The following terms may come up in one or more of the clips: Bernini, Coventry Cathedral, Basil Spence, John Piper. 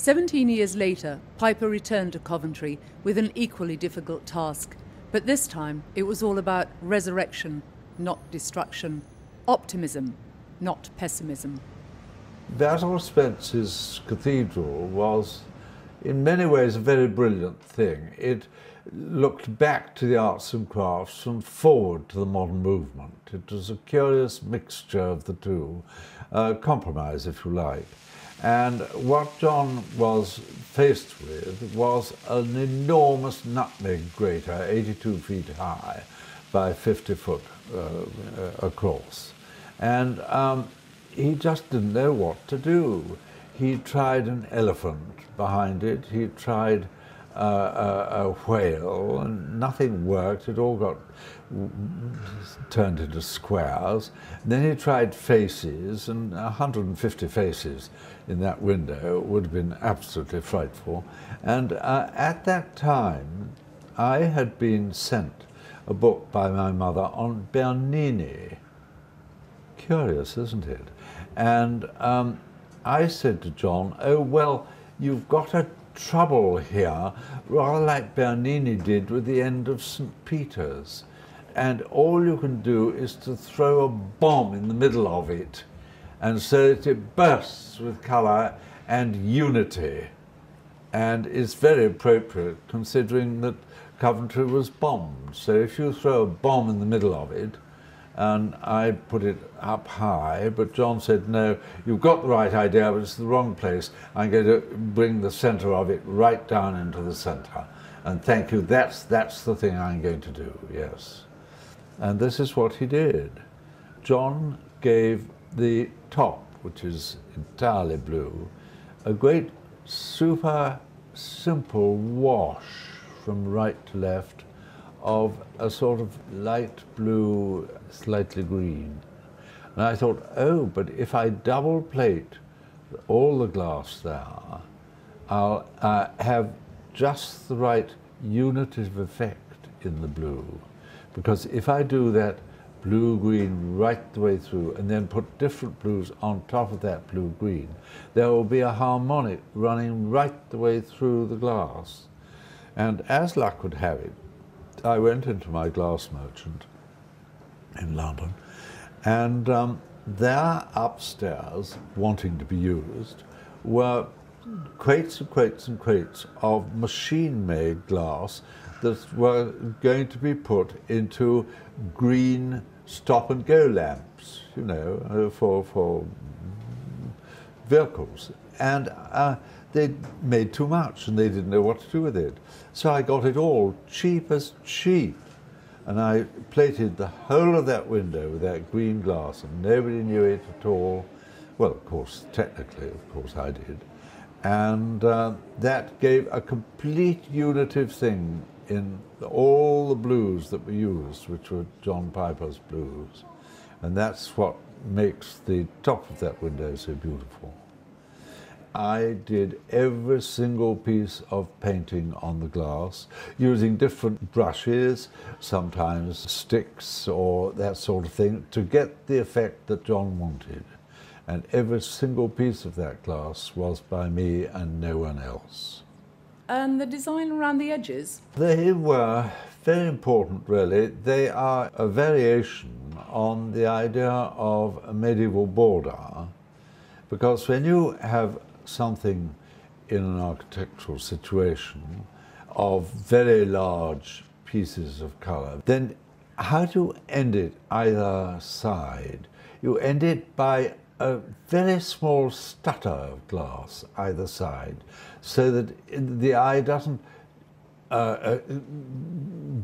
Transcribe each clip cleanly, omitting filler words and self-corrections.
17 years later, Piper returned to Coventry with an equally difficult task, but this time it was all about resurrection, not destruction, optimism, not pessimism. Basil Spence's cathedral was in many ways a very brilliant thing. It looked back to the arts and crafts and forward to the modern movement. It was a curious mixture of the two, a compromise if you like. And what John was faced with was an enormous nutmeg grater, 82 feet high by 50 foot across. And he just didn't know what to do. He tried an elephant behind it, he tried a whale, and nothing worked. It all got turned into squares. And then he tried faces, and 150 faces in that window would have been absolutely frightful. And at that time, I had been sent a book by my mother on Bernini. Curious, isn't it? And I said to John, oh, well, you've got a trouble here, rather like Bernini did with the end of St. Peter's, and all you can do is to throw a bomb in the middle of it, and so that it bursts with colour and unity. And it's very appropriate, considering that Coventry was bombed. So if you throw a bomb in the middle of it, and I put it up high, but John said, no, you've got the right idea, but it's the wrong place. I'm going to bring the centre of it right down into the centre. And thank you, that's the thing I'm going to do, yes. And this is what he did. John gave the top, which is entirely blue, a great super simple wash from right to left, of a sort of light blue, slightly green. And I thought, oh, but if I double plate all the glass there, I'll have just the right unitive effect in the blue. Because if I do that blue-green right the way through and then put different blues on top of that blue-green, there will be a harmonic running right the way through the glass. And as luck would have it, I went into my glass merchant in London, and there upstairs, wanting to be used, were crates and crates and crates of machine-made glass that were going to be put into green stop-and-go lamps, you know, for vehicles. And they made too much, and they didn't know what to do with it. So I got it all cheap as cheap, and I plated the whole of that window with that green glass, and nobody knew it at all. Well, of course, technically, of course, I did. And that gave a complete unitive thing in all the blues that were used, which were John Piper's blues. And that's what makes the top of that window so beautiful. I did every single piece of painting on the glass, using different brushes, sometimes sticks or that sort of thing, to get the effect that John wanted. And every single piece of that glass was by me and no one else. And the design around the edges? They were very important, really. They are a variation on the idea of a medieval border, because when you have something in an architectural situation of very large pieces of colour, then how do you end it either side? You end it by a very small stutter of glass either side, so that the eye doesn't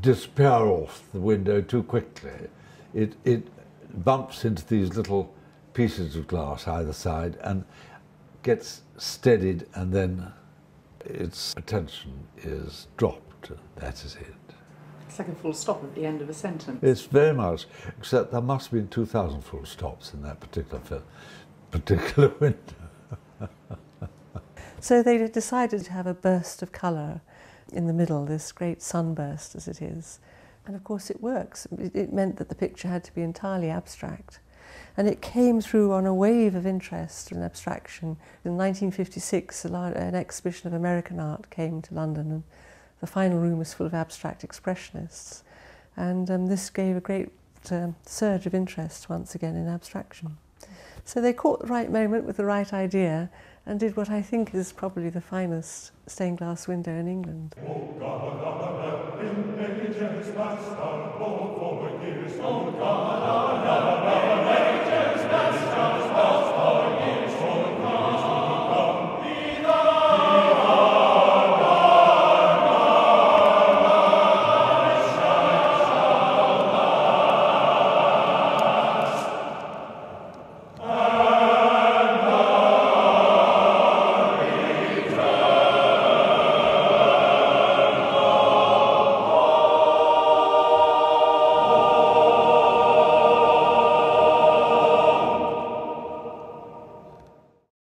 disappear off the window too quickly. It bumps into these little pieces of glass either side and gets steadied, and then its attention is dropped. That is it. It's like a full stop at the end of a sentence. It's very much, except there must have been 2,000 full stops in that particular window. So they decided to have a burst of colour in the middle, this great sunburst as it is. And of course it works. It meant that the picture had to be entirely abstract. And it came through on a wave of interest and abstraction. In 1956, an exhibition of American art came to London, and the final room was full of abstract expressionists. And this gave a great surge of interest once again in abstraction. So they caught the right moment with the right idea and did what I think is probably the finest stained glass window in England.